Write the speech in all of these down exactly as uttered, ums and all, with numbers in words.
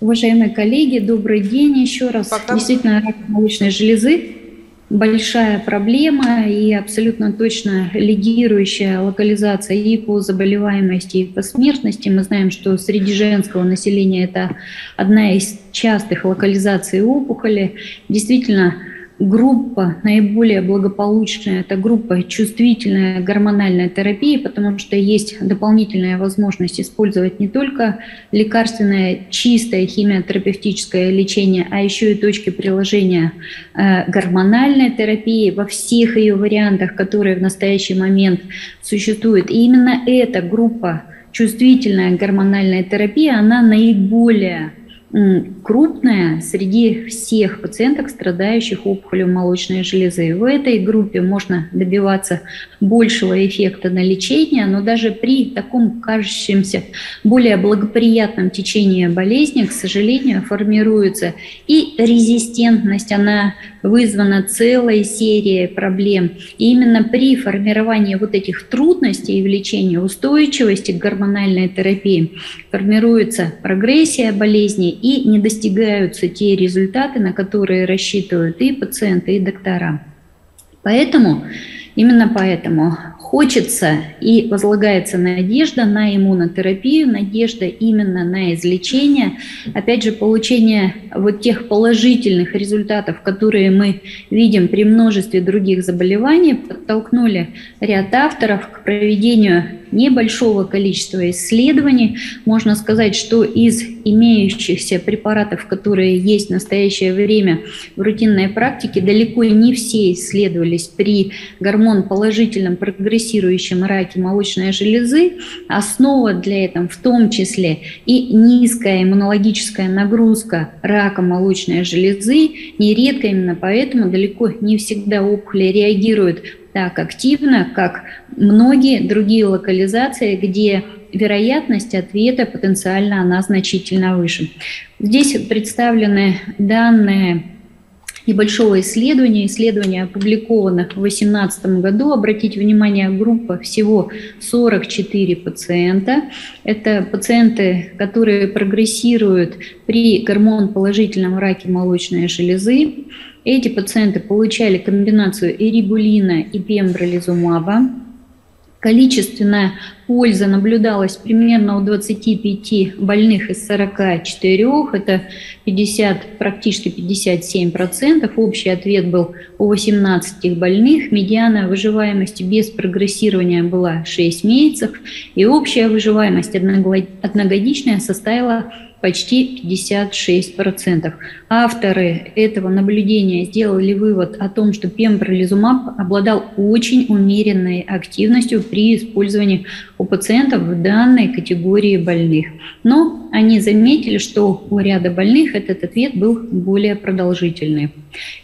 Уважаемые коллеги, добрый день еще раз. Пока. Действительно, рак молочной железы большая проблема и абсолютно точно лидирующая локализация и по заболеваемости, и по смертности. Мы знаем, что среди женского населения это одна из частых локализаций опухоли. Действительно, группа наиболее благополучная – это группа чувствительная гормональная терапия, потому что есть дополнительная возможность использовать не только лекарственное чистое химиотерапевтическое лечение, а еще и точки приложения э, гормональной терапии во всех ее вариантах, которые в настоящий момент существуют. И именно эта группа чувствительная гормональная терапия, она наиболее крупная среди всех пациенток, страдающих опухолью молочной железы. В этой группе можно добиваться большего эффекта на лечение, но даже при таком кажущемся более благоприятном течении болезни, к сожалению, формируется и резистентность, она вызвана целой серией проблем. И именно при формировании вот этих трудностей в лечении, устойчивости к гормональной терапии формируется прогрессия болезни и не достигаются те результаты, на которые рассчитывают и пациенты, и доктора. Поэтому, именно поэтому хочется и возлагается надежда на иммунотерапию, надежда именно на излечение. Опять же, получение вот тех положительных результатов, которые мы видим при множестве других заболеваний, подтолкнули ряд авторов к проведению небольшого количества исследований. Можно сказать, что из имеющихся препаратов, которые есть в настоящее время в рутинной практике, далеко не все исследовались при гормон-положительном прогрессирующем раке молочной железы. Основа для этого в том числе и низкая иммунологическая нагрузка рака молочной железы. Нередко именно поэтому далеко не всегда опухоли реагируют так активно, как многие другие локализации, где вероятность ответа потенциально она значительно выше. Здесь представлены данные небольшого исследования, исследования, опубликованных в две тысячи восемнадцатом году. Обратите внимание, группа всего сорок четыре пациента. Это пациенты, которые прогрессируют при гормон-положительном раке молочной железы. Эти пациенты получали комбинацию эрибулина и пембролизумаба. Количественная польза наблюдалась примерно у двадцати пяти больных из сорока четырёх, это пятьдесят, практически пятьдесят семь процентов. Общий ответ был у восемнадцати больных, медиана выживаемости без прогрессирования была шесть месяцев, и общая выживаемость одногодичная составила почти пятьдесят шесть процентов. Авторы этого наблюдения сделали вывод о том, что пембролизумаб обладал очень умеренной активностью при использовании у пациентов в данной категории больных. Но они заметили, что у ряда больных этот ответ был более продолжительный.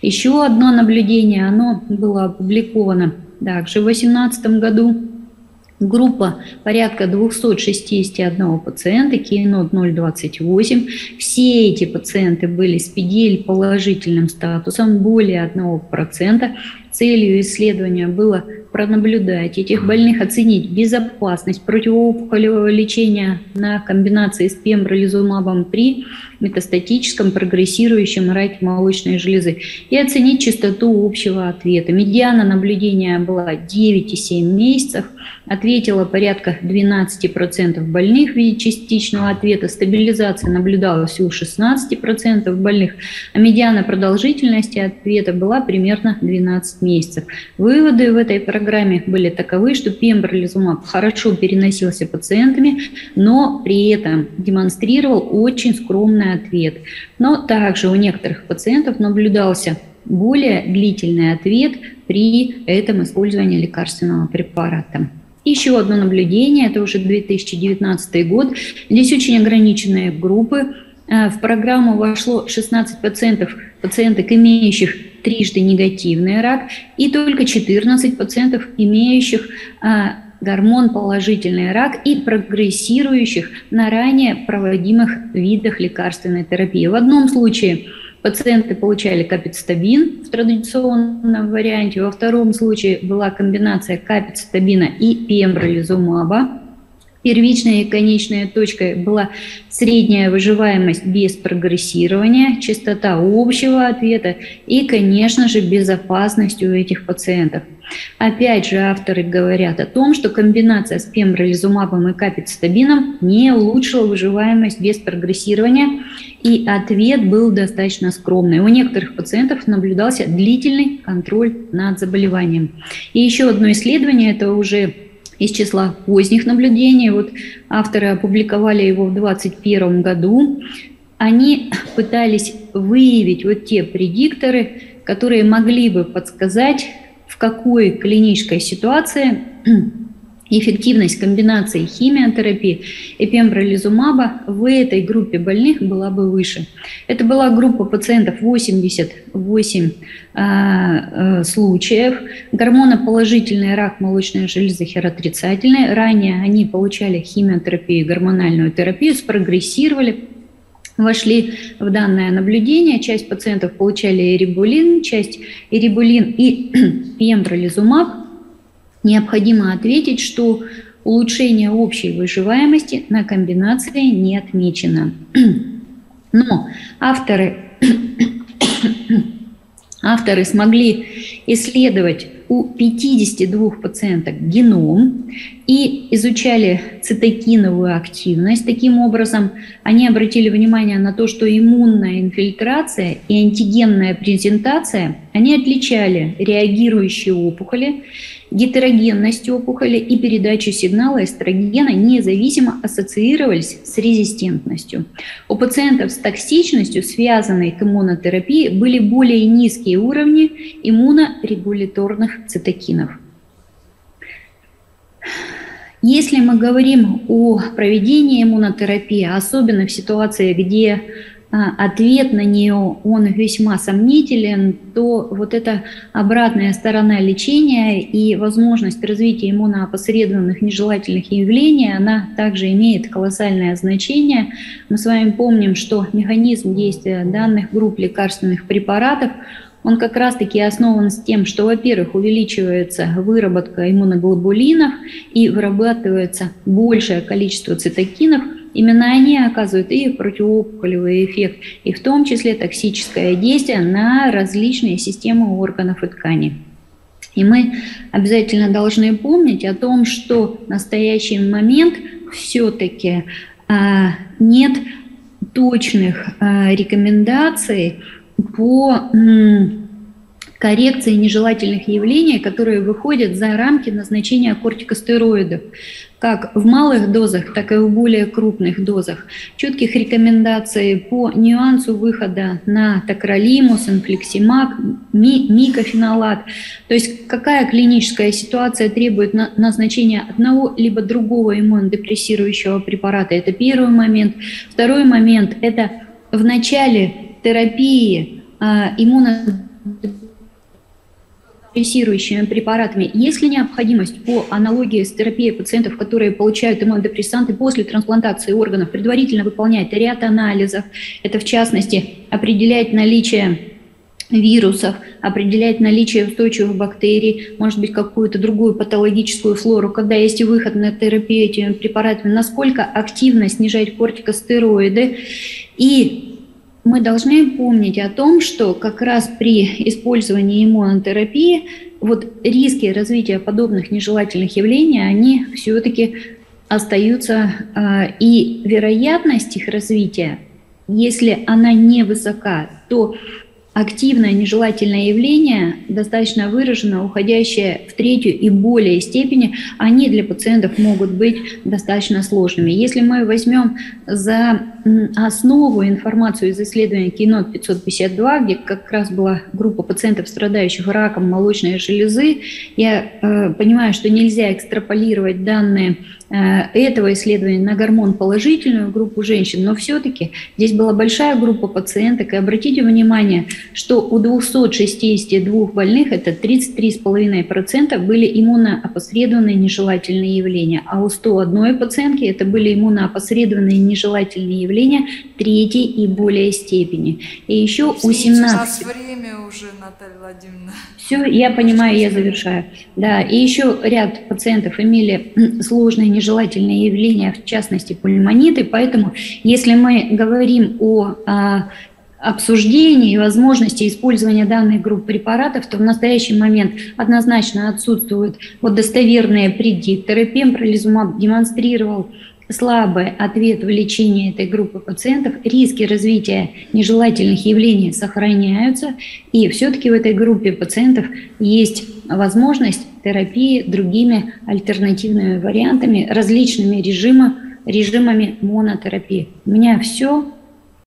Еще одно наблюдение, оно было опубликовано также в две тысячи восемнадцатом году. Группа порядка двухсот шестидесяти одного пациента, КЕЙНОТ ноль двадцать восемь. Все эти пациенты были с пи ди-эл положительным статусом, более одного процента. Целью исследования было пронаблюдать этих больных, оценить безопасность противоопухолевого лечения на комбинации с пембролизумабом при метастатическом прогрессирующем раке молочной железы и оценить частоту общего ответа. Медиана наблюдения была девять и семь месяцев, ответила порядка двенадцати процентов больных в виде частичного ответа, стабилизация наблюдалась у шестнадцати процентов больных, а медиана продолжительности ответа была примерно двенадцать месяцев. Выводы в этой программе В программе были таковы, что пембролизумаб хорошо переносился пациентами, но при этом демонстрировал очень скромный ответ. Но также у некоторых пациентов наблюдался более длительный ответ при этом использовании лекарственного препарата. Еще одно наблюдение, это уже две тысячи девятнадцатый год. Здесь очень ограниченные группы. В программу вошло шестнадцать пациентов, пациенток, имеющих трижды негативный рак, и только четырнадцать пациентов, имеющих а, гормон-положительный рак и прогрессирующих на ранее проводимых видах лекарственной терапии. В одном случае пациенты получали капецитабин в традиционном варианте, во втором случае была комбинация капецитабина и пембролизумаба. Первичной и конечной точкой была средняя выживаемость без прогрессирования, частота общего ответа и, конечно же, безопасность у этих пациентов. Опять же, авторы говорят о том, что комбинация с пембролизумабом и капецитабином не улучшила выживаемость без прогрессирования, и ответ был достаточно скромный. У некоторых пациентов наблюдался длительный контроль над заболеванием. И еще одно исследование, это уже из числа поздних наблюдений, вот авторы опубликовали его в две тысячи двадцать первом году, они пытались выявить вот те предикторы, которые могли бы подсказать, в какой клинической ситуации эффективность комбинации химиотерапии и пембролизумаба в этой группе больных была бы выше. Это была группа пациентов восемьдесят восемь э, случаев. Гормоноположительный рак молочной железы, херотрицательный. Ранее они получали химиотерапию и гормональную терапию, спрогрессировали, вошли в данное наблюдение. Часть пациентов получали эрибулин, часть эрибулин и пембролизумаб. Необходимо ответить, что улучшение общей выживаемости на комбинации не отмечено. Но авторы, авторы смогли исследовать у пятидесяти двух пациенток геном и изучали цитокиновую активность. Таким образом, они обратили внимание на то, что иммунная инфильтрация и антигенная презентация, они отличали реагирующие опухоли, гетерогенность опухоли и передачу сигнала эстрогена независимо ассоциировались с резистентностью. У пациентов с токсичностью, связанной к иммунотерапии, были более низкие уровни иммунорегуляторных цитокинов. Если мы говорим о проведении иммунотерапии, особенно в ситуации, где ответ на нее, он весьма сомнителен, то вот эта обратная сторона лечения и возможность развития иммуноопосредованных нежелательных явлений, она также имеет колоссальное значение. Мы с вами помним, что механизм действия данных групп лекарственных препаратов, он как раз-таки основан с тем, что, во-первых, увеличивается выработка иммуноглобулинов и вырабатывается большее количество цитокинов. Именно они оказывают и противоопухолевый эффект, и в том числе токсическое действие на различные системы органов и тканей. И мы обязательно должны помнить о том, что в настоящий момент все-таки а, нет точных а, рекомендаций по м, коррекции нежелательных явлений, которые выходят за рамки назначения кортикостероидов, как в малых дозах, так и в более крупных дозах. Четких рекомендаций по нюансу выхода на токролимус, энклексимак, ми, микофенолат. То есть какая клиническая ситуация требует на, назначения одного либо другого иммунодепрессирующего препарата. Это первый момент. Второй момент – это в начале терапии а, иммунодепрессирующего препаратами, есть ли необходимость по аналогии с терапией пациентов, которые получают иммунодепрессанты после трансплантации органов, предварительно выполнять ряд анализов, это в частности определять наличие вирусов, определять наличие устойчивых бактерий, может быть, какую-то другую патологическую флору, когда есть выход на терапию этими препаратами, насколько активно снижать кортикостероиды. И мы должны помнить о том, что как раз при использовании иммунотерапии вот риски развития подобных нежелательных явлений, они все-таки остаются, и вероятность их развития, если она не высока, то активное нежелательное явление, достаточно выраженно уходящее в третью и более степени, они для пациентов могут быть достаточно сложными. Если мы возьмем за основу информацию из исследования КЕЙНОТ пятьсот пятьдесят два, где как раз была группа пациентов, страдающих раком молочной железы, я э, понимаю, что нельзя экстраполировать данные этого исследования на гормон положительную группу женщин, но все-таки здесь была большая группа пациенток, и обратите внимание, что у двухсот шестидесяти двух больных, это тридцать три и пять десятых процента, были иммуноопосредованные нежелательные явления, а у ста одной пациентки это были иммуноопосредованные нежелательные явления проявления третьей и более степени. И еще у семнадцати... У нас время уже, Наталья Владимировна. Все, я понимаю, я завершаю. Да, и еще ряд пациентов имели сложные нежелательные явления, в частности пульмониты, поэтому если мы говорим о... обсуждения и возможности использования данных групп препаратов, то в настоящий момент однозначно отсутствуют вот достоверные предикторы. Пембролизумаб демонстрировал слабый ответ в лечении этой группы пациентов, риски развития нежелательных явлений сохраняются, и все-таки в этой группе пациентов есть возможность терапии другими альтернативными вариантами, различными режима, режимами монотерапии. У меня все.